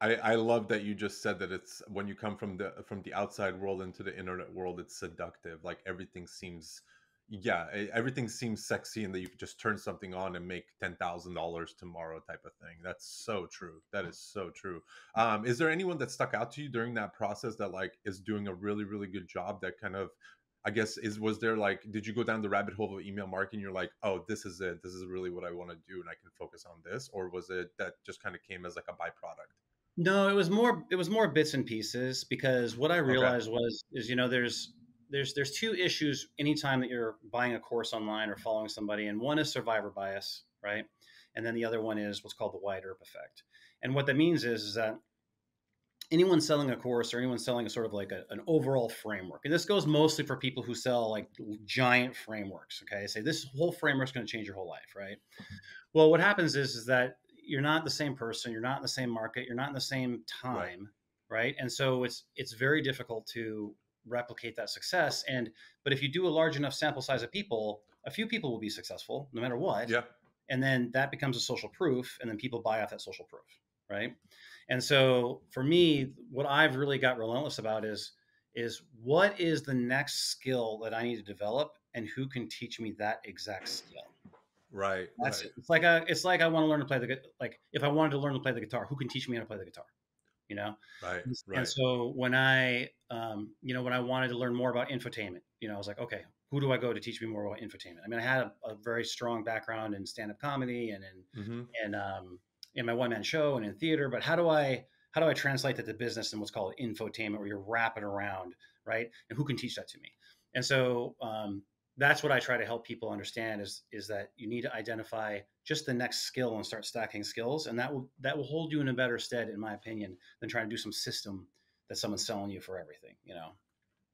I love that you just said that it's when you come from the outside world into the internet world, it's seductive. Like everything seems sexy, and that you could just turn something on and make $10,000 tomorrow type of thing. That's so true. That is so true. Is there anyone that stuck out to you during that process that like is doing a really, really good job that kind of, I guess, was there like, did you go down the rabbit hole of email marketing? You're like, oh, this is it. This is really what I want to do, and I can focus on this. Or was it that just kind of came as like a byproduct? No, it was more bits and pieces, because what I realized was, you know, there's two issues anytime that you're buying a course online or following somebody. And one is survivor bias, right? And then the other one is what's called the wide herb effect. And what that means is that anyone selling a course or anyone selling a sort of like an overall framework, and this goes mostly for people who sell like giant frameworks. Okay. They say this whole framework's going to change your whole life. Right. Well, what happens is that you're not the same person. You're not in the same market. You're not in the same time. Right. And so it's very difficult to replicate that success. But if you do a large enough sample size of people, a few people will be successful no matter what. Yeah. And then that becomes a social proof, and then people buy off that social proof. Right. And so for me, what I've really got relentless about is what is the next skill that I need to develop, and who can teach me that exact skill? Right. That's right. It. It's like I want to learn to play if I wanted to learn to play the guitar, who can teach me how to play the guitar? You know? Right. Right. And so when I, when I wanted to learn more about infotainment, you know, I was like, okay, who do I go to teach me more about infotainment? I mean, I had a very strong background in stand-up comedy and in my one-man show and in theater, but how do I translate that to business and what's called infotainment, where you're wrapping around, right? And who can teach that to me? And so that's what I try to help people understand is that you need to identify just the next skill and start stacking skills, and that will hold you in a better stead, in my opinion, than trying to do some system that someone's selling you for everything, you know?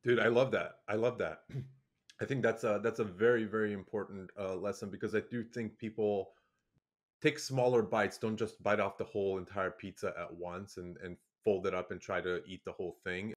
Dude, I love that. I think that's a very, very important lesson, because I do think people take smaller bites. Don't just bite off the whole entire pizza at once and fold it up and try to eat the whole thing.